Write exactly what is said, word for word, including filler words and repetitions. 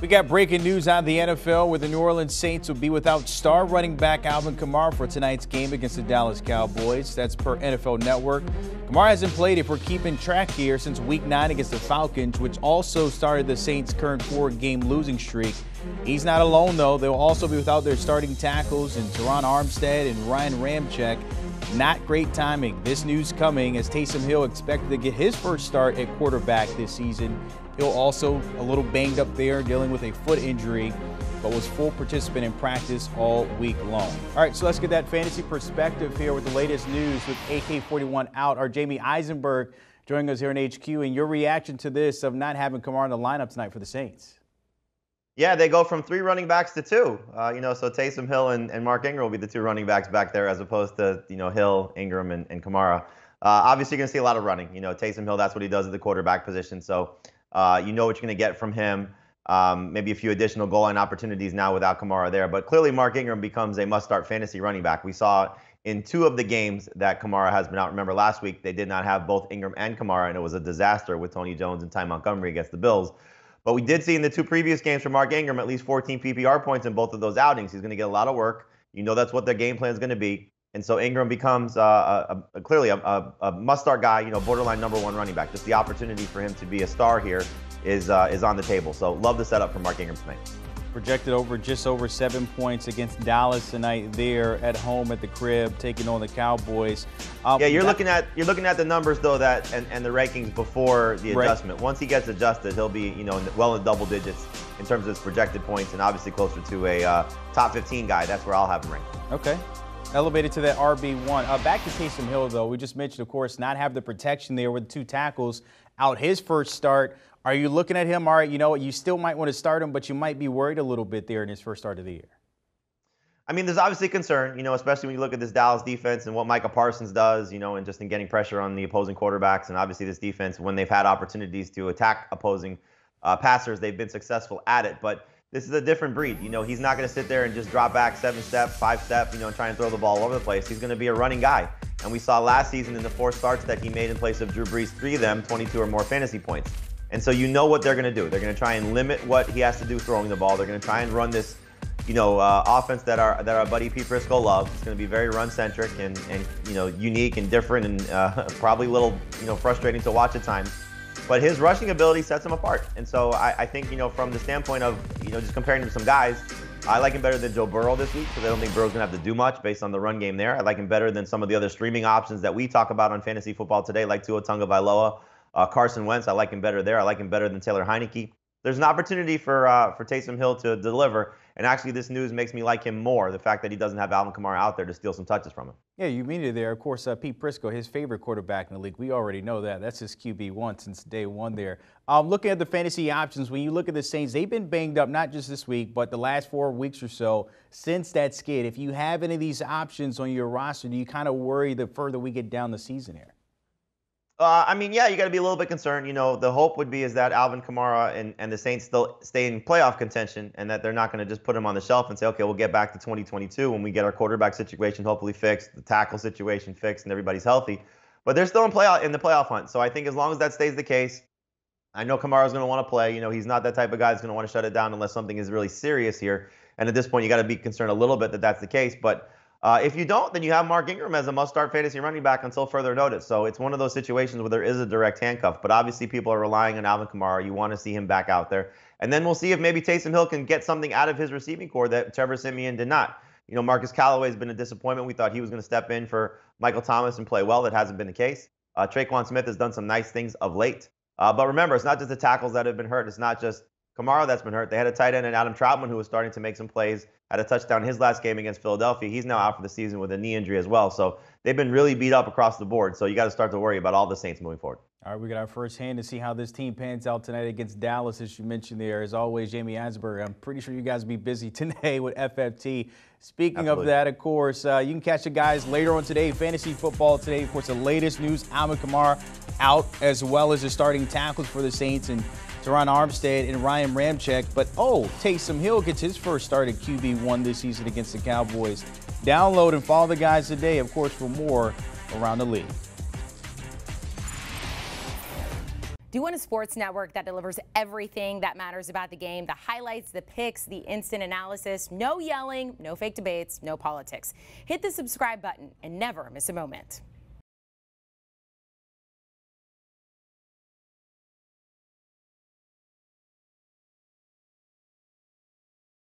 We got breaking news on the N F L, where the New Orleans Saints will be without star running back Alvin Kamara for tonight's game against the Dallas Cowboys. That's per N F L Network. Kamara hasn't played, if we're keeping track here, since week nine against the Falcons, which also started the Saints' current four game losing streak. He's not alone, though. They'll also be without their starting tackles and Terron Armstead and Ryan Ramczyk. Not great timing. This news coming as Taysom Hill expected to get his first start at quarterback this season. Hill also a little banged up there, dealing with a foot injury, but was full participant in practice all week long. All right, so let's get that fantasy perspective here with the latest news with A K forty-one out. Our Jamey Eisenberg joining us here in H Q, and your reaction to this of not having Kamara in the lineup tonight for the Saints. Yeah, they go from three running backs to two. Uh, you know, so Taysom Hill and, and Mark Ingram will be the two running backs back there, as opposed to, you know, Hill, Ingram, and, and Kamara. Uh, obviously, you're going to see a lot of running. You know, Taysom Hill, that's what he does at the quarterback position. So uh, you know what you're going to get from him. Um, maybe a few additional goal line opportunities now without Kamara there. But clearly, Mark Ingram becomes a must-start fantasy running back. We saw in two of the games that Kamara has been out. Remember, last week they did not have both Ingram and Kamara, and it was a disaster with Tony Jones and Ty Montgomery against the Bills. But we did see in the two previous games from Mark Ingram at least fourteen P P R points in both of those outings. He's going to get a lot of work. You know that's what their game plan is going to be. And so Ingram becomes uh, a, a, clearly a, a, a must-start guy, you know, borderline number one running back. Just the opportunity for him to be a star here is uh, is on the table. So love the setup for Mark Ingram tonight. Projected over just over seven points against Dallas tonight there at home at the crib, taking on the Cowboys. Um, yeah, you're looking at you're looking at the numbers though that and, and the rankings before the adjustment. Right. Once he gets adjusted, he'll be, you know, well in double digits in terms of his projected points, and obviously closer to a uh, top fifteen guy. That's where I'll have him ranked. Okay. Elevated to that R B one. Uh, back to Taysom Hill though. We just mentioned, of course, not have the protection there with two tackles out his first start. Are you looking at him? All right, you know what? You still might want to start him, but you might be worried a little bit there in his first start of the year. I mean, there's obviously concern, you know, especially when you look at this Dallas defense and what Micah Parsons does, you know, and just in getting pressure on the opposing quarterbacks. And obviously this defense, when they've had opportunities to attack opposing uh, passers, they've been successful at it. But this is a different breed. You know, he's not going to sit there and just drop back seven step, five step, you know, and try and throw the ball all over the place. He's going to be a running guy. And we saw last season in the four starts that he made in place of Drew Brees, three of them, twenty-two or more fantasy points. And so you know what they're going to do. They're going to try and limit what he has to do throwing the ball. They're going to try and run this, you know, uh, offense that our that our buddy Pete Frisco loves. It's going to be very run-centric and, and you know, unique and different, and uh, probably a little, you know, frustrating to watch at times. But his rushing ability sets him apart. And so I, I think, you know, from the standpoint of, you know, just comparing him to some guys, I like him better than Joe Burrow this week, because I don't think Burrow's going to have to do much based on the run game there. I like him better than some of the other streaming options that we talk about on Fantasy Football Today, like Tua Tagovailoa. Uh, Carson Wentz, I like him better there. I like him better than Taylor Heinicke. There's an opportunity for uh, for Taysom Hill to deliver, and actually this news makes me like him more, the fact that he doesn't have Alvin Kamara out there to steal some touches from him. Yeah, you mean it there. Of course, uh, Pete Frisco, his favorite quarterback in the league. We already know that. That's his Q B one since day one there. Um, looking at the fantasy options, when you look at the Saints, they've been banged up not just this week, but the last four weeks or so since that skid. If you have any of these options on your roster, do you kind of worry the further we get down the season here? Uh, I mean, yeah, you got to be a little bit concerned. You know, the hope would be is that Alvin Kamara and, and the Saints still stay in playoff contention, and that they're not going to just put him on the shelf and say, okay, we'll get back to twenty twenty-two when we get our quarterback situation hopefully fixed, the tackle situation fixed, and everybody's healthy. But they're still in playoff in the playoff hunt. So I think as long as that stays the case, I know Kamara's going to want to play. You know, he's not that type of guy that's going to want to shut it down unless something is really serious here. And at this point, you got to be concerned a little bit that that's the case. But Uh, if you don't, then you have Mark Ingram as a must-start fantasy running back until further notice. So it's one of those situations where there is a direct handcuff. But obviously people are relying on Alvin Kamara. You want to see him back out there. And then we'll see if maybe Taysom Hill can get something out of his receiving corps that Trevor Simeon did not. You know, Marcus Calloway has been a disappointment. We thought he was going to step in for Michael Thomas and play well. That hasn't been the case. Uh, Traquan Smith has done some nice things of late. Uh, but remember, it's not just the tackles that have been hurt. It's not just Kamara that's been hurt. They had a tight end in Adam Trautman who was starting to make some plays, had a touchdown his last game against Philadelphia. He's now out for the season with a knee injury as well. So they've been really beat up across the board. So you got to start to worry about all the Saints moving forward. All right, we got our first hand to see how this team pans out tonight against Dallas, as you mentioned there. As always, Jamey Eisenberg, I'm pretty sure you guys will be busy today with F F T. Speaking Absolutely. Of that, of course, uh, you can catch the guys later on today. Fantasy Football Today, of course, the latest news. Alvin Kamara out, as well as the starting tackles for the Saints, and Terron Armstead and Ryan Ramczyk. But, oh, Taysom Hill gets his first start at Q B one this season against the Cowboys. Download and follow the guys today, of course, for more around the league. You want a sports network that delivers everything that matters about the game, the highlights, the picks, the instant analysis, no yelling, no fake debates, no politics. Hit the subscribe button and never miss a moment.